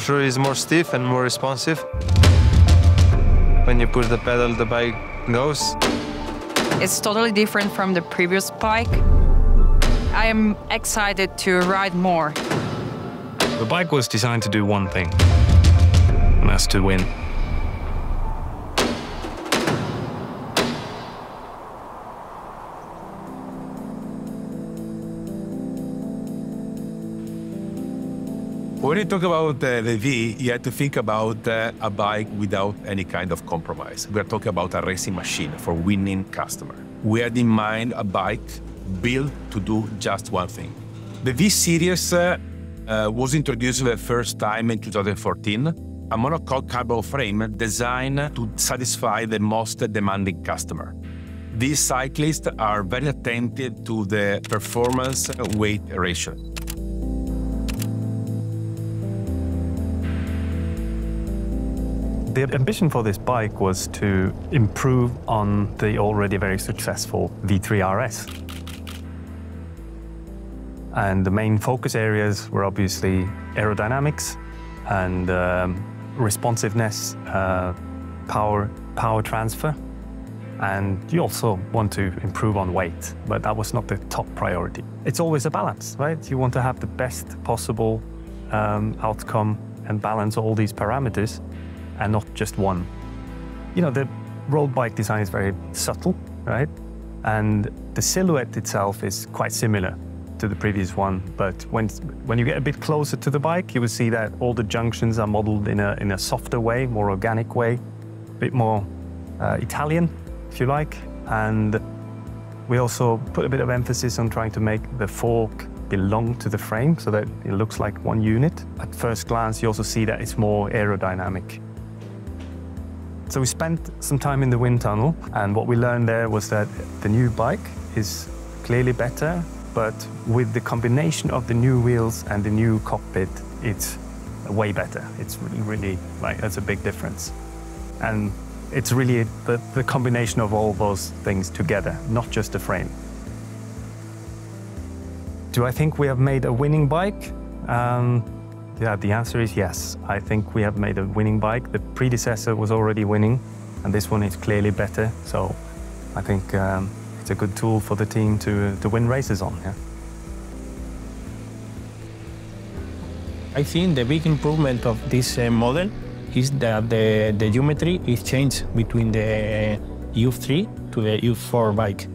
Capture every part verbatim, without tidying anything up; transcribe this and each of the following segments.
for sure is more stiff and more responsive. When you push the pedal, the bike goes. It's totally different from the previous bike. I am excited to ride more. The bike was designed to do one thing, and that's to win. When you talk about uh, the V, you have to think about uh, a bike without any kind of compromise. We are talking about a racing machine for winning customer. We had in mind a bike built to do just one thing. The V Series uh, uh, was introduced for the first time in two thousand fourteen, a monocoque carbon frame designed to satisfy the most demanding customer. These cyclists are very attentive to the performance-weight ratio. The ambition for this bike was to improve on the already very successful V three R S. And the main focus areas were obviously aerodynamics and um, responsiveness, uh, power, power transfer. And you also want to improve on weight, but that was not the top priority. It's always a balance, right? You want to have the best possible um, outcome and balance all these parameters, and not just one. You know, the road bike design is very subtle, right? And the silhouette itself is quite similar to the previous one, but when, when you get a bit closer to the bike, you will see that all the junctions are modeled in a, in a softer way, more organic way, a bit more uh, Italian, if you like. And we also put a bit of emphasis on trying to make the fork belong to the frame so that it looks like one unit. At first glance, you also see that it's more aerodynamic. So we spent some time in the wind tunnel, and what we learned there was that the new bike is clearly better, but with the combination of the new wheels and the new cockpit, it's way better. It's really, really, like, that's a big difference. And it's really the, the combination of all those things together, not just the frame. Do I think we have made a winning bike? Um, Yeah, the answer is yes. I think we have made a winning bike. The predecessor was already winning, and this one is clearly better. So I think um, it's a good tool for the team to, to win races on. Yeah. I think the big improvement of this uh, model is that the, the geometry is changed between the U F three to the U F four bike.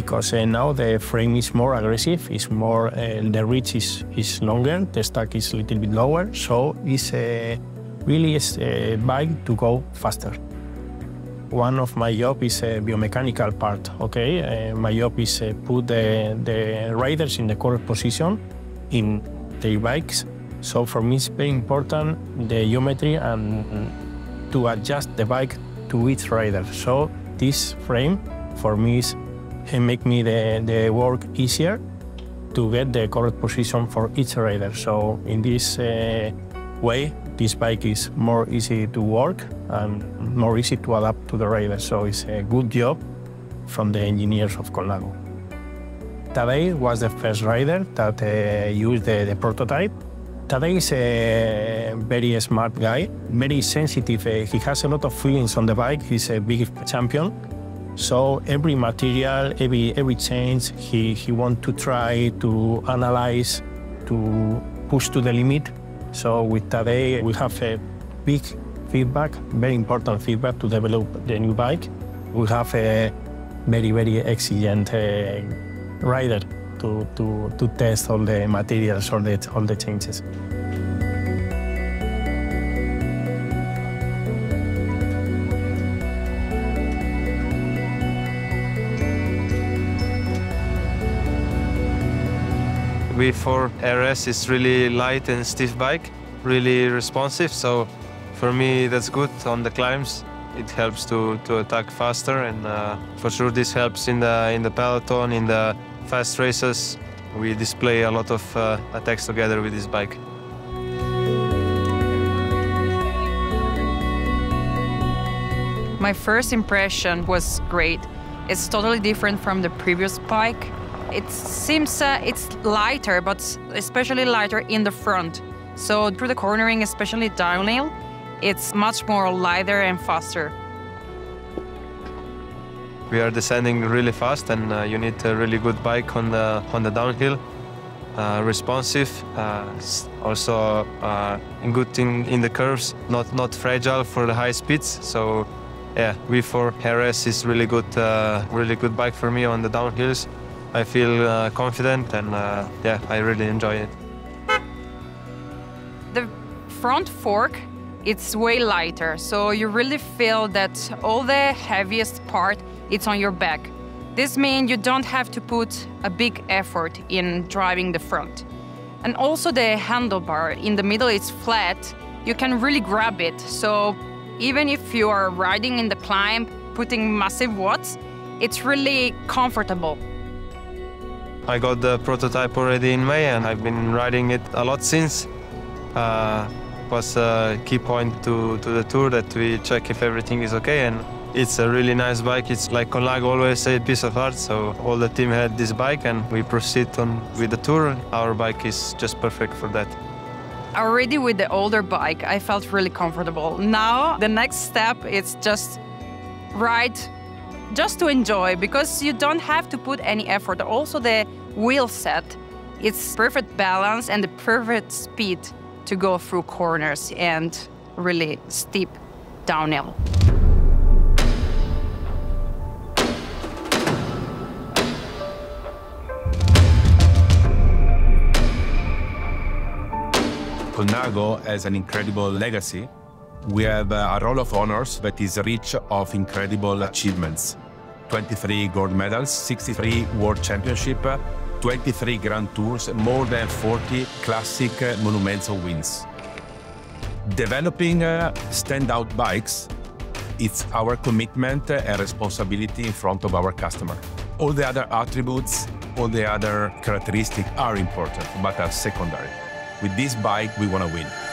Because uh, now the frame is more aggressive, it's more, uh, the reach is, is longer, the stack is a little bit lower, so it's a, really is a bike to go faster. One of my job is a biomechanical part, okay? Uh, my job is uh, put the, the riders in the correct position in their bikes. So for me it's very important, the geometry and to adjust the bike to each rider. So this frame for me is and make me the, the work easier to get the correct position for each rider. So in this uh, way, this bike is more easy to work and more easy to adapt to the rider. So it's a good job from the engineers of Colnago. Tadej was the first rider that uh, used the, the prototype. Tadej is a very smart guy, very sensitive. Uh, he has a lot of feelings on the bike. He's a big champion. So every material, every, every change, he, he wants to try to analyze, to push to the limit. So with Tadej, we have a big feedback, very important feedback to develop the new bike. We have a very, very exigent uh, rider to, to, to test all the materials, all the, all the changes. V four R S is really light and stiff bike, really responsive, so for me that's good on the climbs. It helps to, to attack faster, and uh, for sure this helps in the, in the peloton, in the fast races. We display a lot of uh, attacks together with this bike. My first impression was great. It's totally different from the previous bike. It seems uh, it's lighter, but especially lighter in the front. So through the cornering, especially downhill, it's much more lighter and faster. We are descending really fast, and uh, you need a really good bike on the, on the downhill. Uh, responsive, uh, also uh, good in, in the curves, not, not fragile for the high speeds. So yeah, V four R S is really good, uh, really good bike for me on the downhills. I feel uh, confident, and uh, yeah, I really enjoy it. The front fork, it's way lighter, so you really feel that all the heaviest part, it's on your back. This means you don't have to put a big effort in driving the front. And also the handlebar in the middle is flat, you can really grab it. So even if you are riding in the climb, putting massive watts, it's really comfortable. I got the prototype already in May, and I've been riding it a lot since. Uh, was a key point to, to the tour that we check if everything is okay, and it's a really nice bike. It's like Colnago always say, piece of art, so all the team had this bike and we proceed on with the tour. Our bike is just perfect for that. Already with the older bike, I felt really comfortable. Now the next step is just ride, just to enjoy, because you don't have to put any effort. Also the wheel set, it's perfect balance and the perfect speed to go through corners and really steep downhill. Colnago has an incredible legacy. We have a roll of honors that is rich of incredible achievements. twenty-three gold medals, sixty-three world championship, twenty-three grand tours, more than forty classic monumental wins. Developing standout bikes, it's our commitment and responsibility in front of our customer. All the other attributes, all the other characteristics are important, but are secondary. With this bike, we want to win.